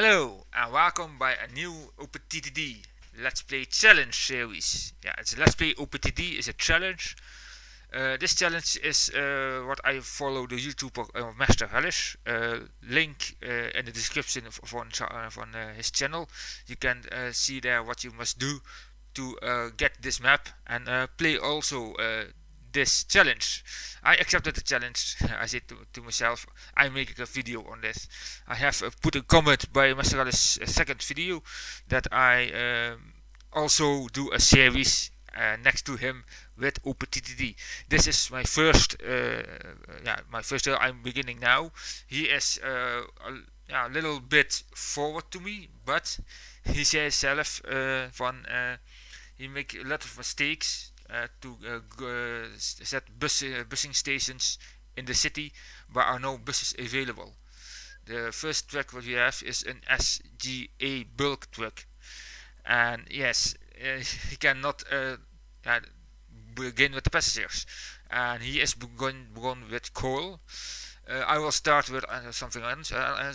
Hello and welcome by a new OpenTTD Let's Play Challenge series. Yeah, it's Let's Play OpenTTD is a challenge. This challenge is what I follow the YouTuber Master Hellish. Link in the description from his channel. You can see there what you must do to get this map and play also this challenge. I accepted the challenge. I said to myself, I'm making a video on this. I have put a comment by Master Hellish' second video that I also do a series next to him with OpenTTD. This is my first, my first year. I'm beginning now. He is a little bit forward to me, but he says self, he makes a lot of mistakes. To set busing stations in the city, but are no buses available. The first truck what we have is an SGA bulk truck, and yes, he cannot begin with the passengers, and he is going with coal. I will start with something else. I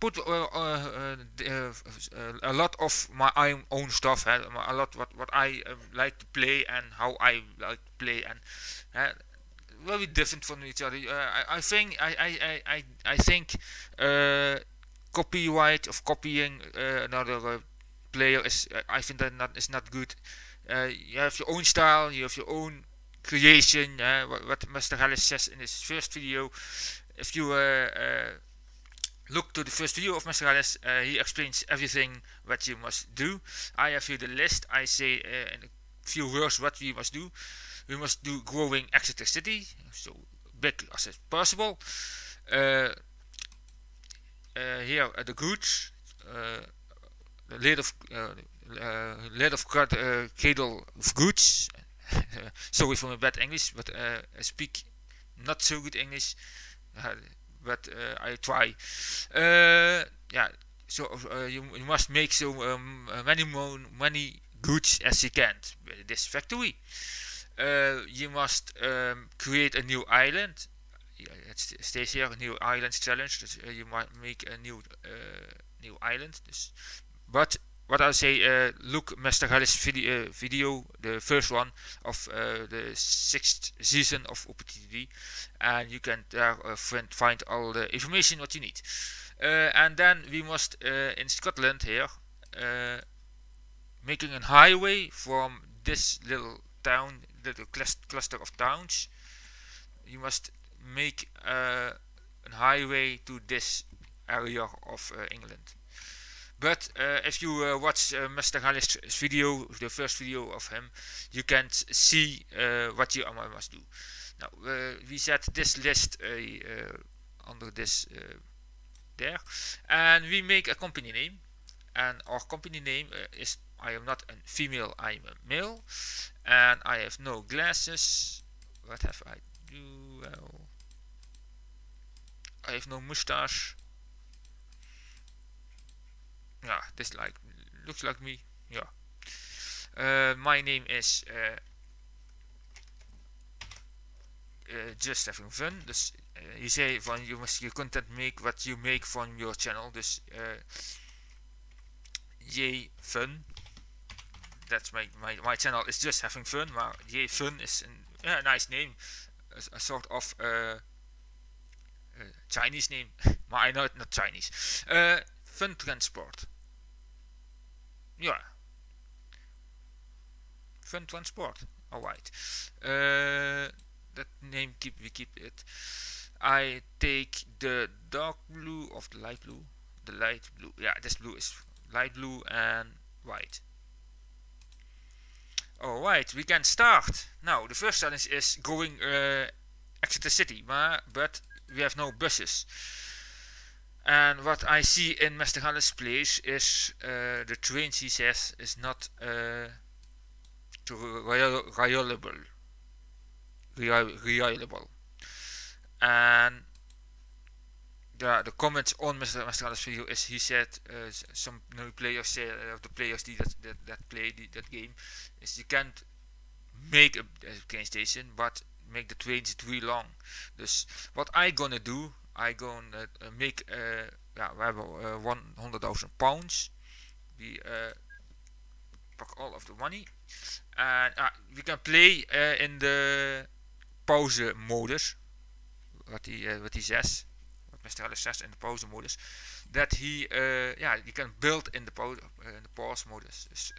put a lot of my own stuff, a lot what I like to play and how I like to play, and very different from each other. I think copyright of copying another player is I think that is not good. You have your own style, you have your own creation. What Master Hellish says in his first video. If you look to the first video of Master Hellish, he explains everything what you must do. I have here the list. I say in a few words what we must do. We must do growing Exeter city, so big as possible. Here are the goods, the ladle of goods. Sorry for my bad English, but I speak not so good English. But I try. You must make so many goods as you can with this factory. You must create a new island. It stays here, new islands challenge. You might make a new island. But what I say, look Master Hellish video, the first one of the 6th season of OpenTTD, and you can find all the information what you need. And then we must, in Scotland here, making a highway from this little town, little cluster of towns. You must make a highway to this area of England. But if you watch Master Hellish's video, the first video of him, you can see what you must do. Now, we set this list under this there, and we make a company name. And our company name is, I am not a female, I am a male. And I have no glasses. What have I do? Well, I have no mustache. Yeah, this like looks like me. Yeah. My name is just having fun. Dus je zei van je must your content make what you make from your channel. Dus J fun. That's my channel is just having fun. Maar J fun is a nice name, a sort of Chinese name. Maar I know it's not Chinese. Fun Transport. Yeah. Fun Transport. Alright. That name we keep it. I take the dark blue of the light blue. The light blue. Yeah, this blue is light blue and white. Alright, we can start. Now, the first challenge is going Exeter City, but we have no buses. And what I see in Master Hellish's place is the trains, he says, is not reliable. And the comments on Master Hellish's video is he said some new players say of the players that play that game is you can't make a train station, but make the trains too long. Dus what I gonna do? I gonna make ja, we hebben £100,000. We pack all of the money. And we can play in the pauze modus. What he says. What Mr. Hellish says in the pauze modus. That he, you can build in the pause modus. Dus,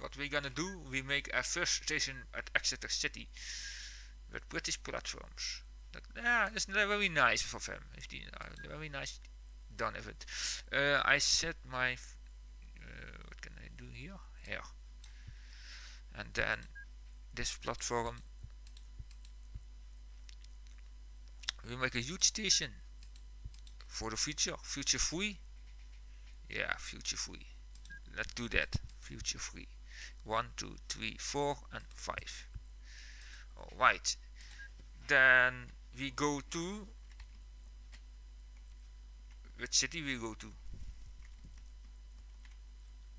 what we're gonna do, we make a first station at Exeter City with British platforms. That, yeah, it's very nice for them. If they, very nice done of it. I set my, what can I do here? Here. And then this platform. We make a huge station. For the future free, yeah, future free. Let's do that. Future free, 1, 2, 3, 4, and 5. All right. Then we go to which city we go to?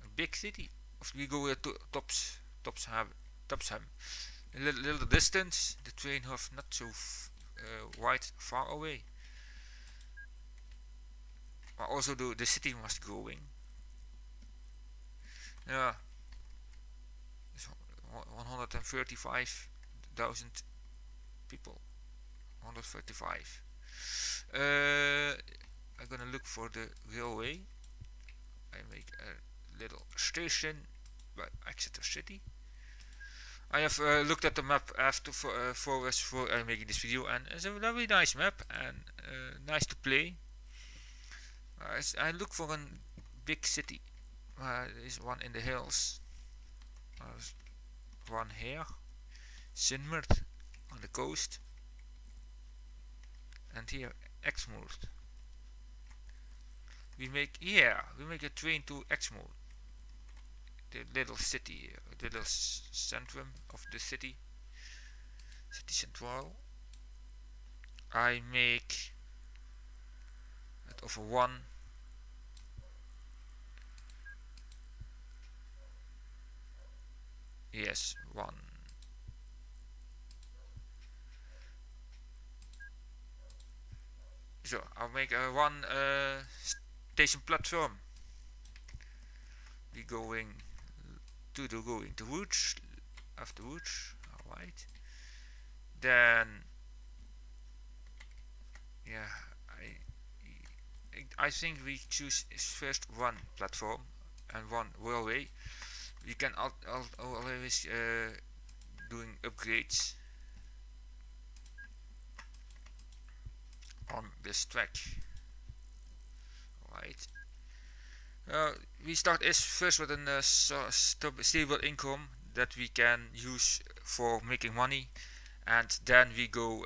A big city. If we go to Topsham. A little distance. The train have not so far away. But also the city must growing. Yeah, 135,000 people. 135. I'm gonna look for the railway. I make a little station by Exeter City. I have looked at the map after for making this video, and it's a very nice map and nice to play. I look for a big city. There's one in the hills. There's one here. Sidmouth on the coast. And here Exmoor. We make a train to Exmoor. The little city, the little centrum of the city. City central. I make over 1 yes 1 so I'll make a 1 station platform. We're going to the woods after woods. Alright, then yeah, I think we choose first 1 platform and 1 railway. We can always doing upgrades on this track. Right. We start is first with a stable income that we can use for making money, and then we go.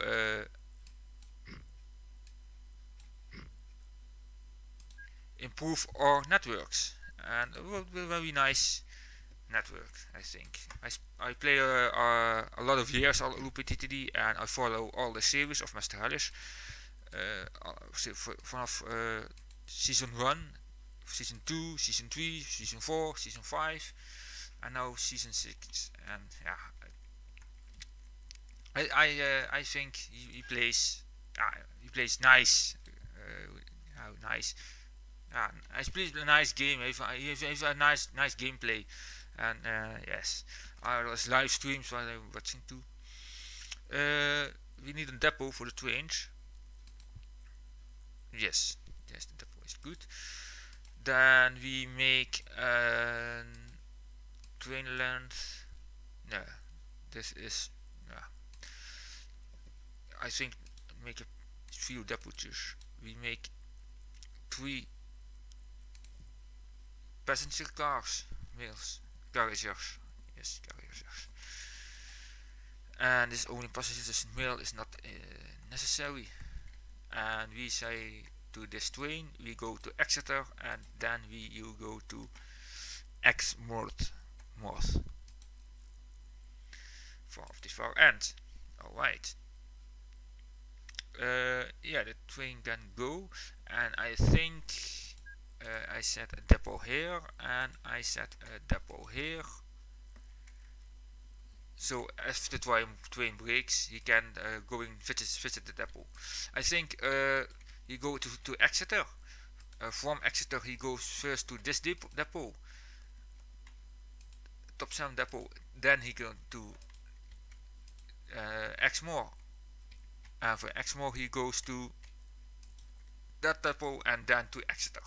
Improve our networks, and it will be a very nice network. I think I play a lot of years on OpenTTD, and I follow all the series of Master Hellish vanaf season 1, season 2, season 3, season 4, season 5, and now season 6. And yeah, I think he plays nice, nice. Yeah, he plays a nice game. He has a nice gameplay, and yes, I was live streams while I'm watching too. We need a depot for the trains. Yes, the depot is good. Then we make a train length. No, this is. I think make a few depots. We make 3. Passenger cars, mails, carriers, yes, carriers. And this only passengers mail is not necessary. And we say to this train, we go to Exeter, and then you go to Exmouth, for the far end. All right. Yeah, the train can go, and I think. I set a depot here, and I set a depot here. So if the train breaks, he can go and visit the depot. I think you go to Exeter, From Exeter he goes first to this depot, Topsham depot, then he goes to Exmoor, and for Exmoor he goes to that depot and then to Exeter.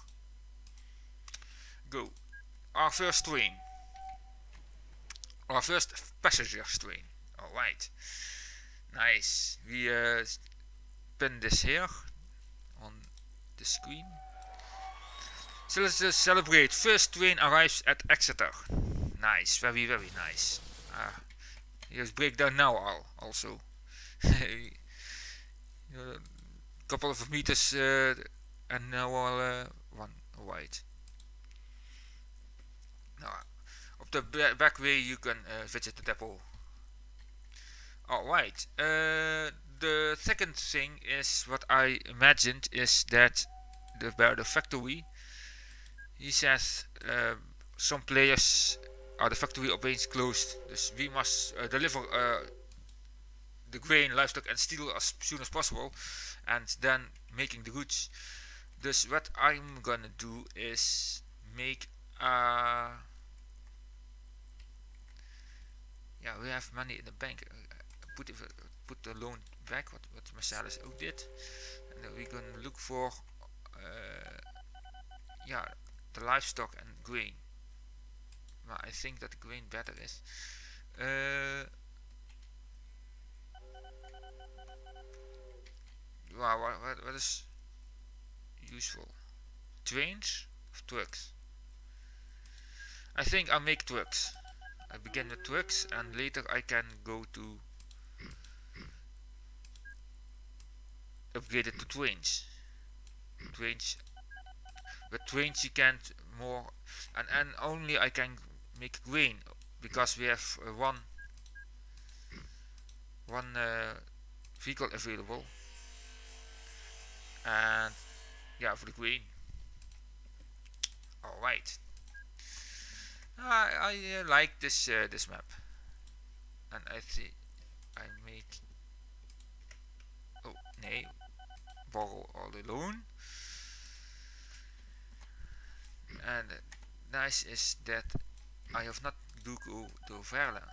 Go. Our first passenger train. Alright, nice. We pin this here on the screen. So let's just celebrate. First train arrives at Exeter. Nice, very, very nice. Here's breakdown now also. Couple of meters and now al one. Alright. Op de back way you can visit the depot. Alright, the second thing is what I imagined is that the factory, he says some players are the factory opeens closed, dus we must deliver the grain, livestock and steel as soon as possible and then making the goods. Dus what I'm gonna do is make a... Yeah, we have money in the bank. Put the loan back, what Marcellus ook did. And then we're gonna look for yeah, the livestock and grain. Well, I think that the grain better is. Wow, what is useful? Trains or trucks? I think I'll make trucks. I begin with trucks and later I can go to upgrade it to trains. With trains you can't more, and only I can make grain because we have one vehicle available, and yeah, for the grain. Alright, I like this this map, and I think I make, oh nee, borrow all the loan. And nice is that I have not do go to farmland.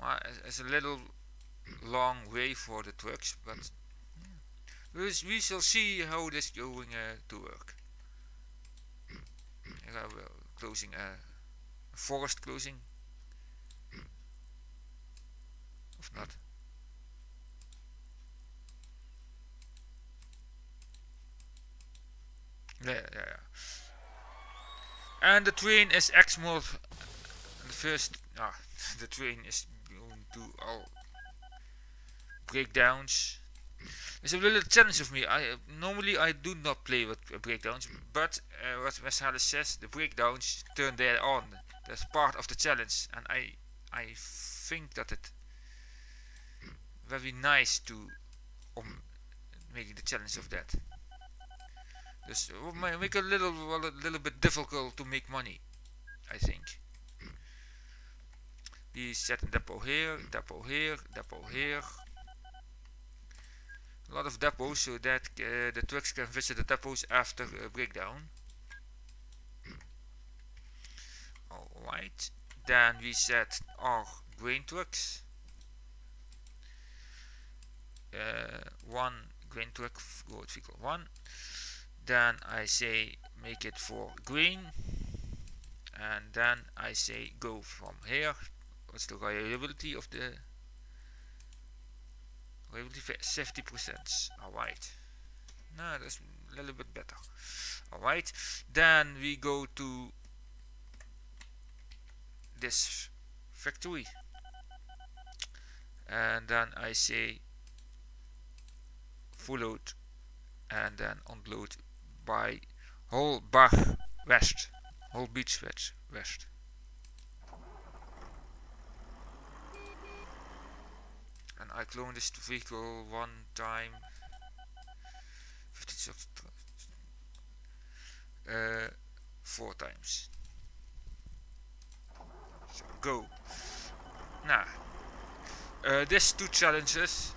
Well, it's a little long way for the trucks, but we shall see how this going to work. We're closing a forest closing, if not. Yeah. And the train is Exmouth. The first, the train is going to all breakdowns. It's a little challenge of me. Normally I do not play with breakdowns, but what Master Hellish says, the breakdowns turn there on. That's part of the challenge, and I think that it very nice to making the challenge of that. Dus make it a little bit difficult to make money, I think. Die set a depot here, depot here, depot here. A lot of depots so that the trucks can visit the depots after a breakdown. Alright, then we set our grain trucks. One grain truck, go to vehicle 1. Then I say make it for green, and then I say go from here. What's the reliability of the reliability? 50%. Alright, now that's a little bit better. Alright, then we go to this factory, and then I say full load, and then unload by Holbach West, Whole Beach West. And I clone this vehicle one time. 4 times. So go. Now, these two challenges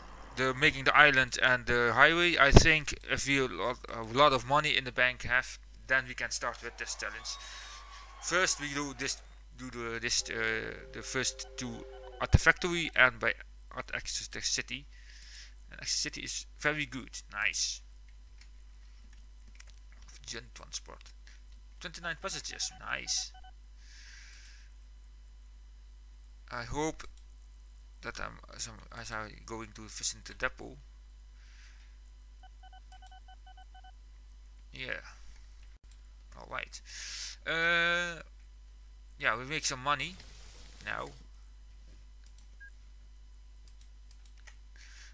making the island and the highway. I think if we a lot of money in the bank have, then we can start with this challenge. First we do this, the first two at the factory and by at Exeter City. And Exeter City is very good, nice. Fun Transport, 29 passengers, nice. I hope that I'm as I'm going to visit the depot. Yeah. All right. Yeah, we make some money now.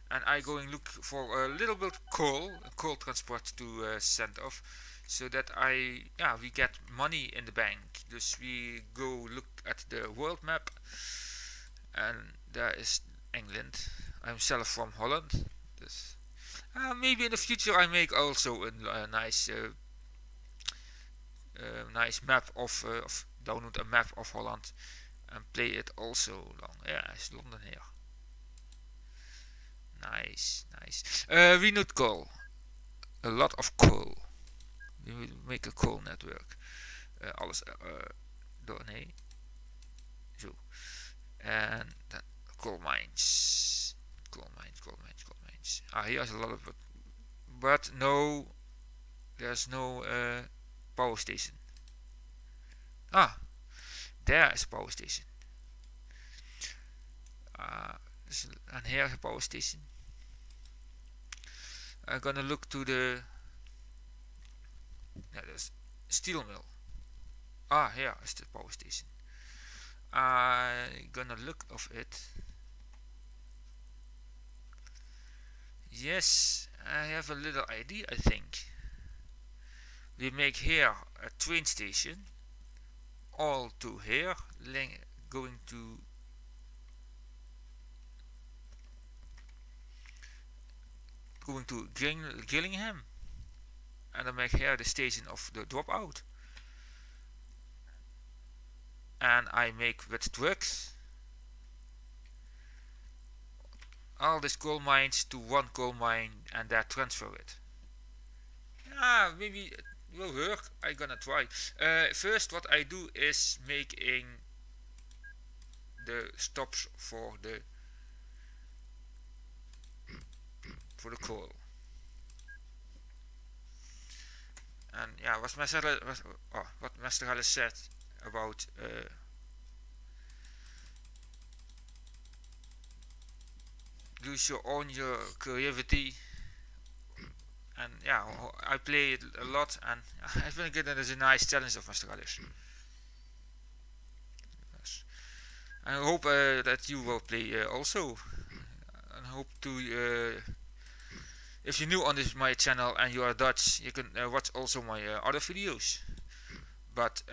And I go and look for a little bit coal transport to send off, so that we get money in the bank. Dus we go look at the world map. And there is England. I'm self from Holland. This. Maybe in the future I make also a nice, nice map of download a map of Holland and play it also long. Yeah, it's London here. Nice, nice. We need coal. A lot of coal. We will make a coal network. Alles door. Nee. Zo. En dan coal mines. Ah, hier is a lot of it. But no, there's no power station. Ah, there is a power station. And here is a power station. I'm gonna look to the there's steel mill. Ah, here is the power station. I'm gonna look of it. Yes, I have a little idea. I think we make here a train station, all to here, going to Gillingham, and I make here the station of the dropout. And I make with trucks all these coal mines to one coal mine and then transfer it. Ah, maybe it will work. I'm gonna try. First what I do is making the stops for the coal. And yeah, what Master Hellish said about use your own creativity, and yeah, I play it a lot, and I think it is a nice challenge of Master Hellish. Yes. I hope that you will play also, and hope to if you're new on this my channel and you are Dutch, you can watch also my other videos. But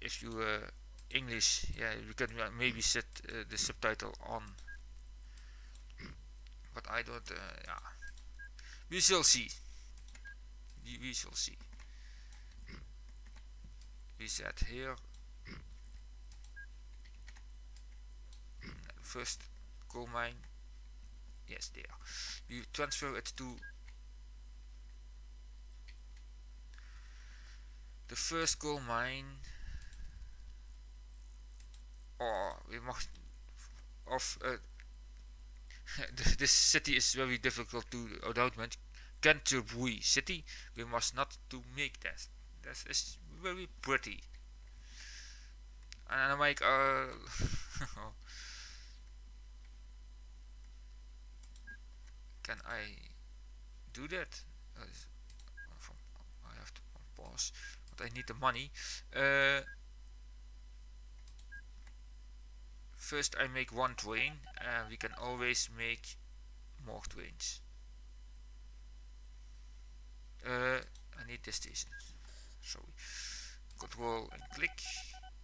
if you English, yeah, you can maybe set the subtitle on. But I don't. Yeah, we shall see. We shall see. We set here first coal mine. Yes, there. We transfer it to the first coal mine, or we must of this city is very difficult to announcement. Canterbury city, we must not to make that. That is very pretty. And I make can I do that? I have to pause. I need the money. First I make one train, and we can always make more trains. I need this station. Sorry. Control and click.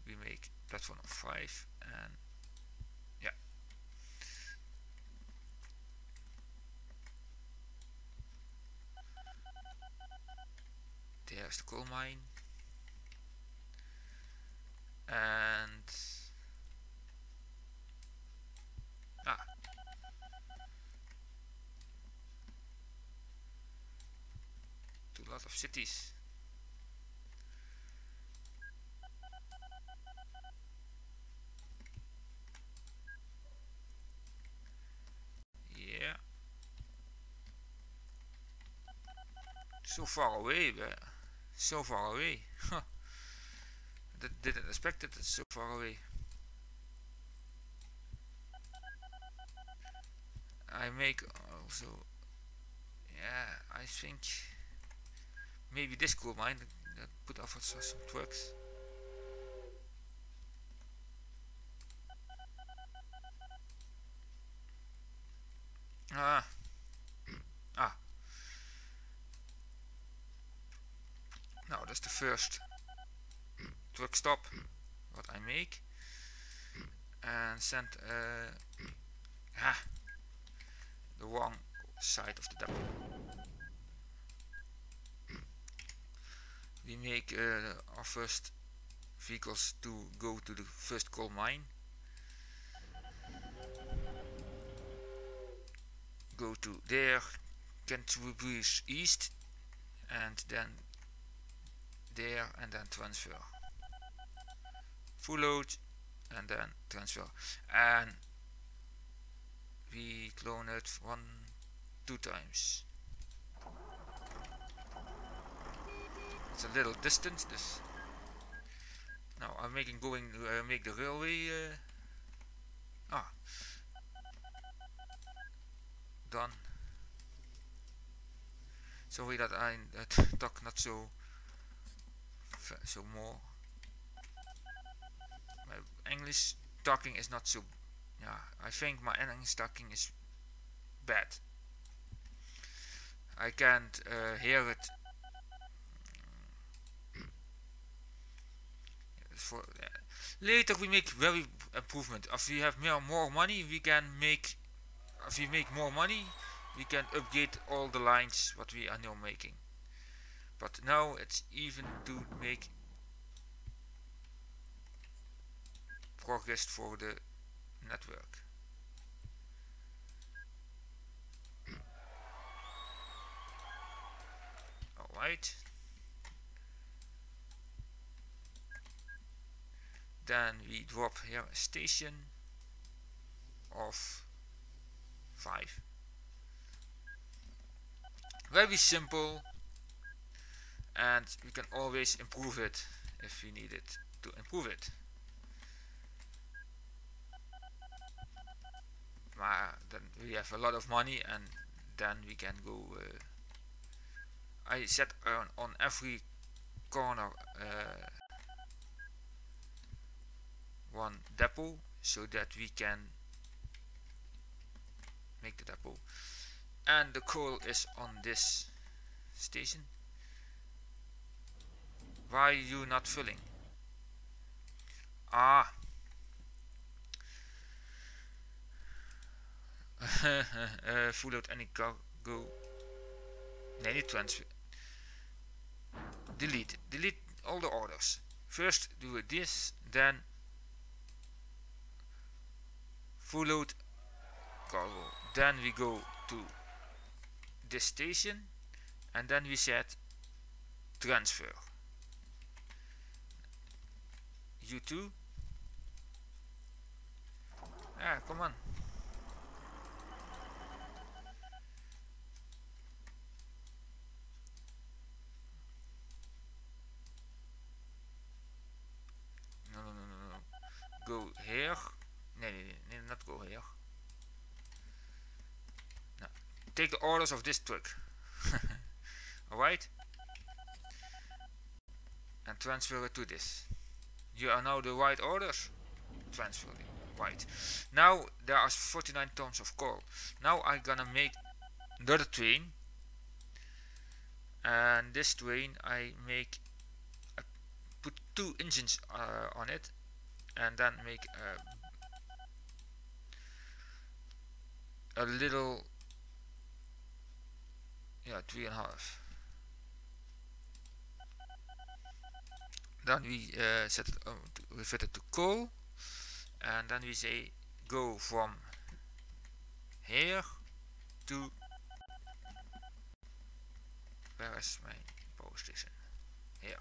We make platform of 5 and yeah. There's the coal mine. And of cities. Yeah. So far away, but so far away. Huh. Didn't expect it, it's so far away. I make also, yeah, I think maybe this coal mine that put off some trucks. Ah, ah. Now that's the first truck stop what I make, and send the wrong side of the depot. We make our first vehicles to go to the first coal mine. Go to there, Canterbury East, and then there, and then transfer. Full load, and then transfer. And we clone it 1-2 times. It's a little distance this. Now I'm making going make the railway done. Sorry that I talk not so more. My English talking is not so. Yeah, I think my English talking is bad. I can't hear it. For later we make very improvement. If we have more money, we can make. If we make more money, we can upgrade all the lines what we are now making. But now it's even to make progress for the network. Alright. Then we drop here a station of 5. Very simple, and we can always improve it if we need it to improve it. Maar then we have a lot of money, and then we can go. I set on every corner one depot so that we can make the depot, and the coal is on this station. Why you not filling? Ah. Full out any cargo. Nee, niet transfer. Delete. Delete all the orders. First do this, then full out cargo. Then we go to this station, and then we set transfer. You too? Ah, come on. No. Go here. No, not go here. No. Take the orders of this truck. Alright? And transfer it to this. You are now the right orders. Transfer it. Right. Now there are 49 tons of coal. Now I'm gonna make another train. And this train I make put 2 engines on it, and then make a little, yeah, 3.5. Then we set it, refit it to coal, and then we say go from here to, where is my power station. Here.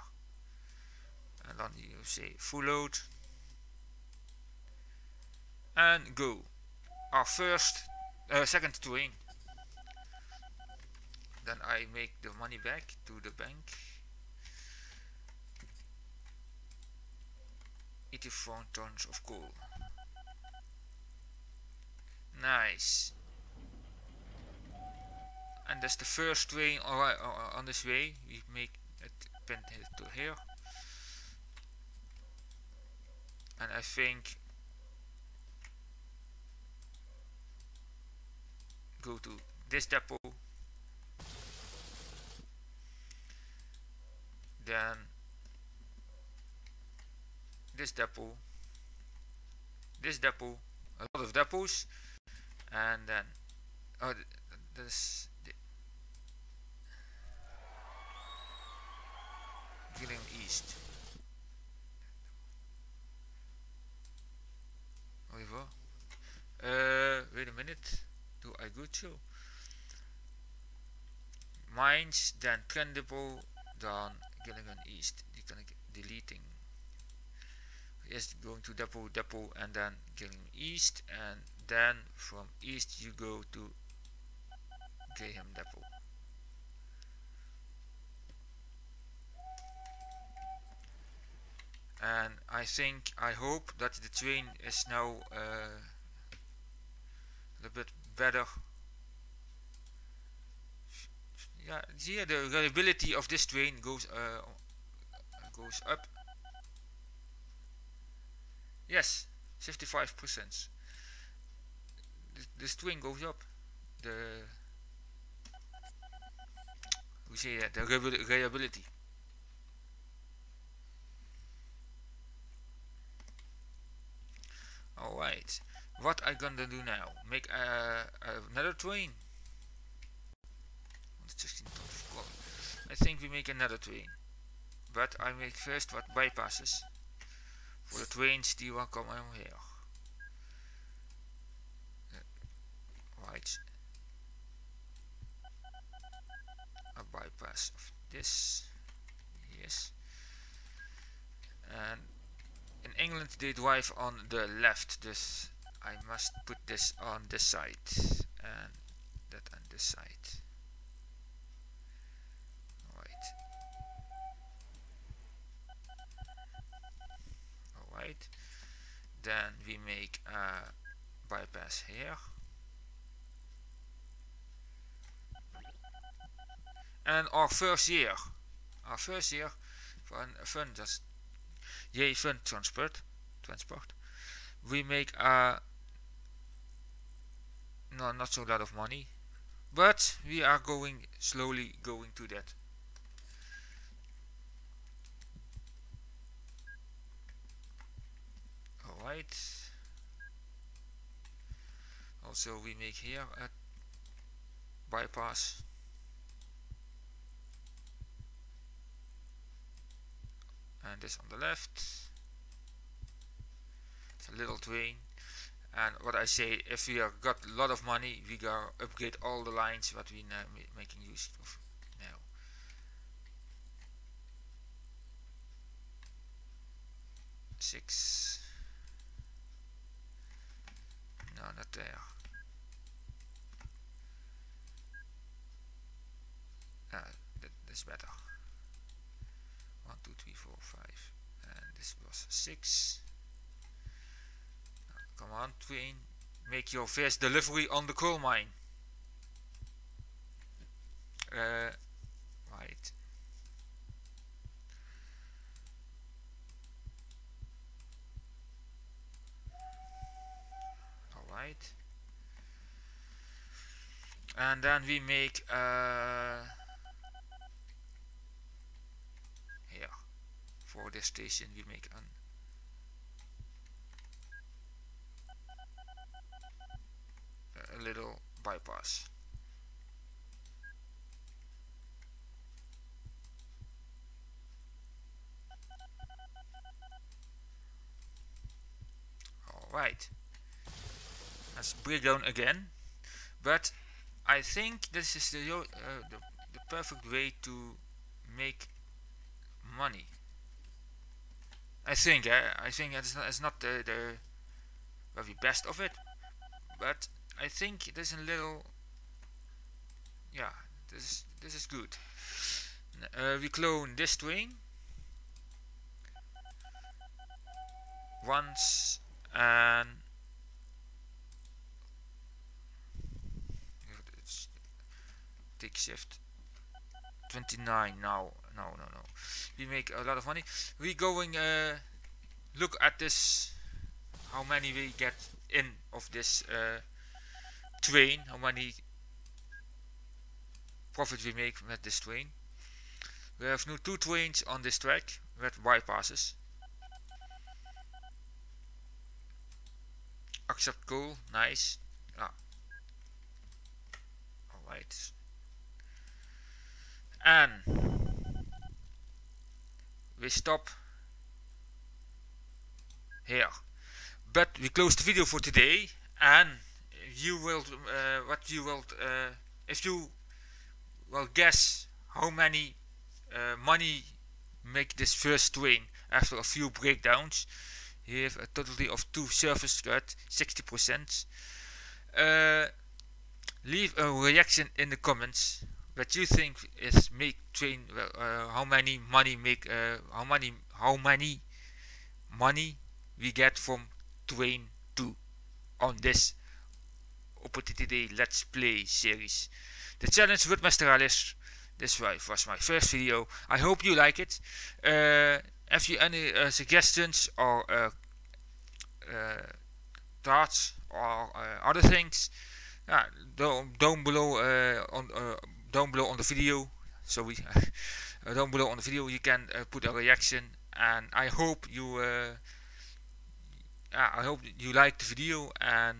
And then you say full load. And go. Our second train. Then I make the money back to the bank. 84 tons of coal. Nice. And that's the first train on this way. We make it pin to here. And I think go to this depot. Then this depot. This depot. A lot of depots. And then this Gillingham East. Over. Wait a minute. Do I go to mines? Then trend depot. Then Gillingham East. Die kan ik deleting. Eerst going to depot and then Gillingham East, and then from east you go to Gillingham depot. And I hope that the train is now a little bit better. Yeah, here the reliability of this train goes up. Yes, 55%. The string goes up. We say that the reliability. All right. What I gonna do now? Make another train. 16 tons of coal. I think we make another train, but I make first what bypasses. For the trains die will come over here. Right. A bypass of this. Yes. And in England they drive on the left. This I must put this on this side. And that on this side. Right. Then we make a bypass here, and our first year Fun Transport, we make not so lot of money, but we are slowly going to that. Right. Also we make here a bypass. And this on the left. It's a little train. And what I say, if we have got a lot of money, we gotta upgrade all the lines that we now making use of. Now 6. No, not there. That's better. 1, 2, 3, 4, 5. And this was 6. Now, come on, train. Make your first delivery on the coal mine. Right. Right. And then we make here for this station we make an a little bypass. All right. Let's break down again, but I think this is the perfect way to make money. I think it's not the very best of it, but I think it is a little, yeah, this is good. We clone this train once and take shift 29 now. No, we make a lot of money. We going look at this, how many we get in of this train, how many profit we make with this train. We have now 2 trains on this track with bypasses. Accept goal, nice. Alright. And we stop here, but we close the video for today. And you will, if you will guess how many money make this first train after a few breakdowns. You have a total of 2 service cuts, 60%. Leave a reaction in the comments. What you think is make train? How many money make? How many money we get from train 2 on this OpenTTD Let's Play series? The challenge with Master Hellish. This was my first video. I hope you like it. If you any suggestions or thoughts or other things, down below on the video. So we down below on the video you can put a reaction, and I hope you like the video, and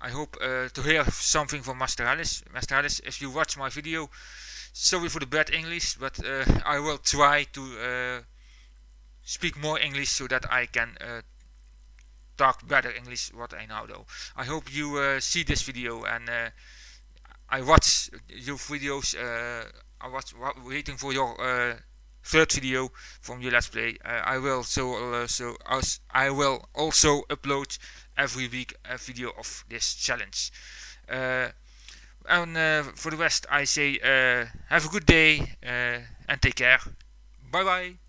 I hope to hear something from Master Hellish. Master Hellish, if you watch my video, sorry for the bad English, but I will try to speak more English so that I can talk better English what I now do. I hope you see this video, and I watch your videos. I was waiting for your third video from your Let's Play. I will also upload every week a video of this challenge. And for the rest, I say have a good day and take care. Bye bye.